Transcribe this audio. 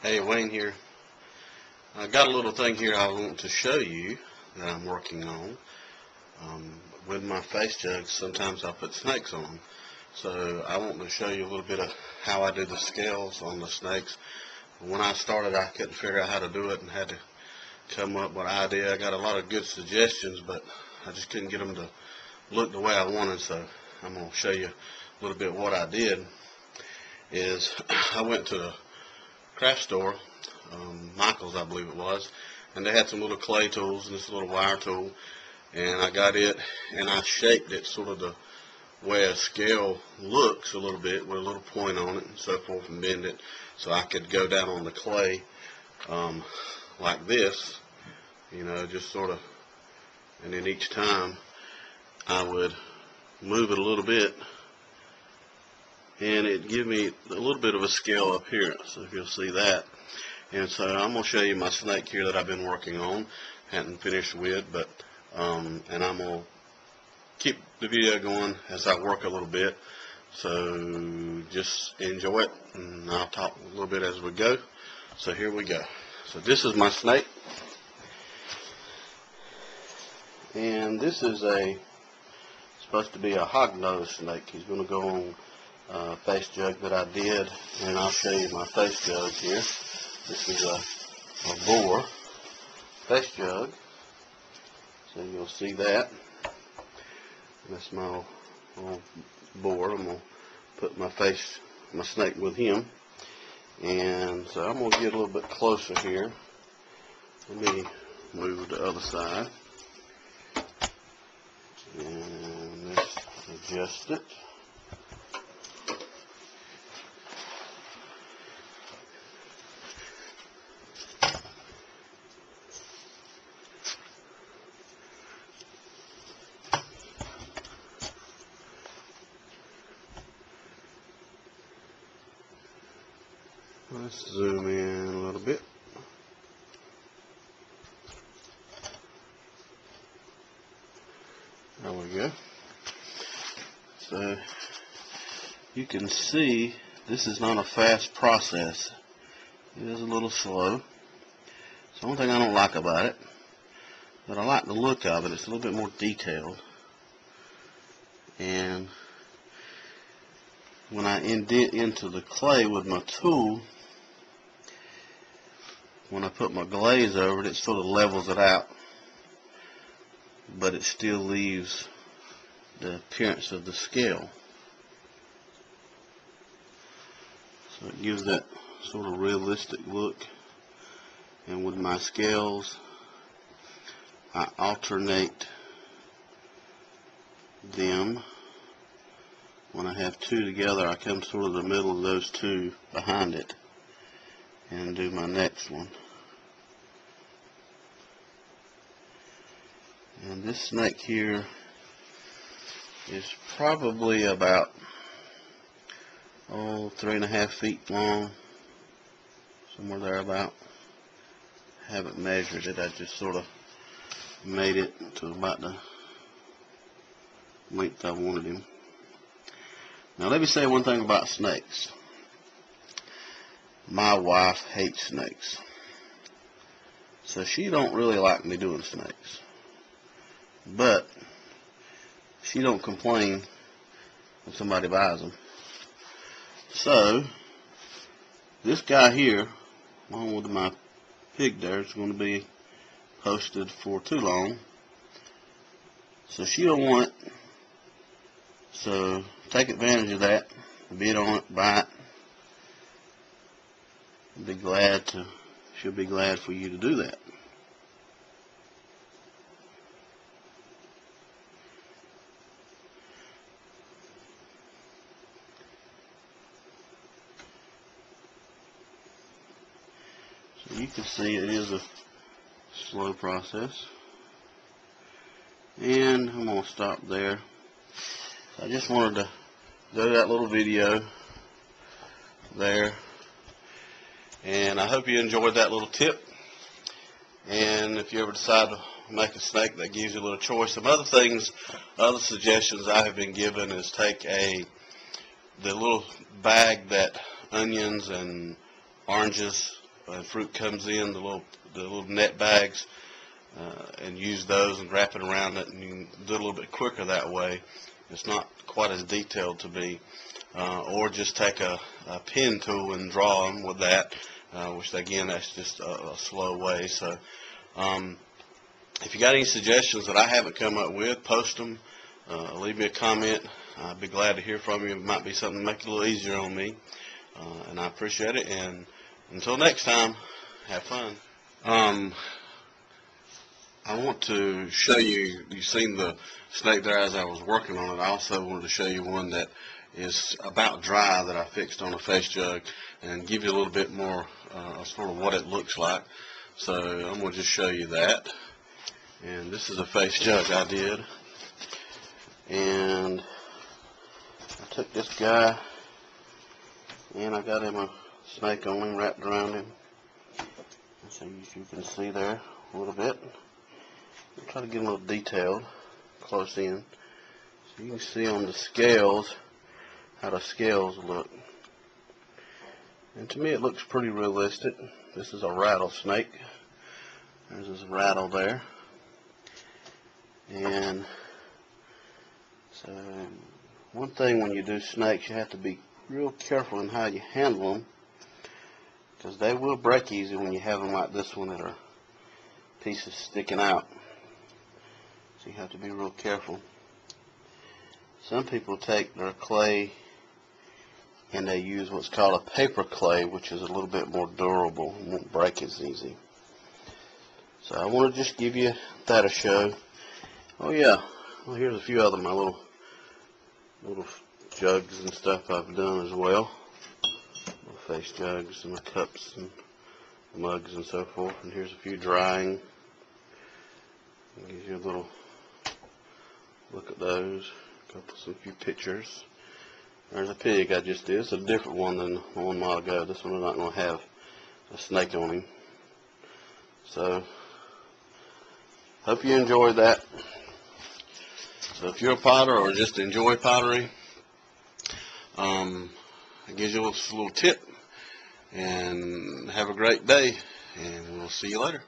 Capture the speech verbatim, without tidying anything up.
Hey, Wayne here. I got a little thing here I want to show you that I'm working on. Um, with my face jugs, sometimes I put snakes on them. So I want to show you a little bit of how I do the scales on the snakes. When I started, I couldn't figure out how to do it and had to come up with an idea. I got a lot of good suggestions, but I just couldn't get them to look the way I wanted. So I'm going to show you a little bit what I did. Is I went to the craft store, um, Michael's I believe it was, and they had some little clay tools and this little wire tool, and I got it and I shaped it sort of the way a scale looks a little bit, with a little point on it and so forth, and bend it so I could go down on the clay um, like this, you know, just sort of, and then each time I would move it a little bit and it give me a little bit of a scale up here, so if you'll see that. And so I'm going to show you my snake here that I've been working on, hadn't finished with, but um, and I'm going to keep the video going as I work a little bit, so just enjoy it and I'll talk a little bit as we go. So here we go. So this is my snake, and this is a supposed to be a hognose snake. He's going to go on Uh, face jug that I did, and I'll show you my face jug here. This is a, a boar face jug, so you'll see that. That's my old, old boar. I'm gonna put my face, my snake with him, and so I'm gonna get a little bit closer here. Let me move the other side and let's adjust it. Let's zoom in a little bit. There we go. So you can see this is not a fast process. It is a little slow. It's the only thing I don't like about it, but I like the look of it. It's a little bit more detailed. And when I indent into the clay with my tool, when I put my glaze over it, it sort of levels it out, but it still leaves the appearance of the scale. So it gives that sort of realistic look. And with my scales, I alternate them. When I have two together, I come sort of the middle of those two behind it and do my next one. And this snake here is probably about, oh, three and a half feet long, somewhere there about. I haven't measured it, I just sort of made it to about the length I wanted him. Now let me say one thing about snakes. My wife hates snakes, so she don't really like me doing snakes, but she don't complain when somebody buys them. So this guy here, along with my pig there, is going to be posted for too long, so she don't want it. So take advantage of that, bid on it, buy it. I'll be glad to, she'll be glad for you to do that. So you can see it is a slow process. And I'm going to stop there. I just wanted to do that little video there, and I hope you enjoyed that little tip. And if you ever decide to make a snake, that gives you a little choice. Some other things, other suggestions I have been given is take a the little bag that onions and oranges and fruit comes in, the little the little net bags, uh, and use those and wrap it around it, and you can do it a little bit quicker that way. It's not quite as detailed to be, uh, or just take a, a pen tool and draw them with that, uh, which again, that's just a, a slow way. So um, if you got any suggestions that I haven't come up with, post them, uh, leave me a comment. I'd be glad to hear from you. It might be something to make it a little easier on me, uh, and I appreciate it. And until next time, have fun. Um, I want to show you, you've seen the snake there as I was working on it. I also wanted to show you one that is about dry that I fixed on a face jug and give you a little bit more uh, sort of what it looks like. So I'm going to just show you that. And this is a face jug I did. And I took this guy and I got him a snake on him, wrapped around him. So you can see there a little bit. Try to get a little detailed, close in. So you can see on the scales how the scales look. And to me it looks pretty realistic. This is a rattlesnake. There's this rattle there. And so one thing when you do snakes, you have to be real careful in how you handle them, because they will break easy when you have them like this one that are pieces sticking out. So you have to be real careful. Some people take their clay and they use what's called a paper clay, which is a little bit more durable and won't break as easy. So I want to just give you that a show. Oh yeah, well, here's a few other my little little jugs and stuff I've done as well. Little face jugs and my cups and mugs and so forth. And here's a few drying. Gives you a little look at those. A couple, some few pictures. There's a pig I just did. It's a different one than one while ago. This one I'm not going to have a snake on him. So, hope you enjoyed that. So, if you're a potter or just enjoy pottery, um, I give you a little tip. And have a great day. And we'll see you later.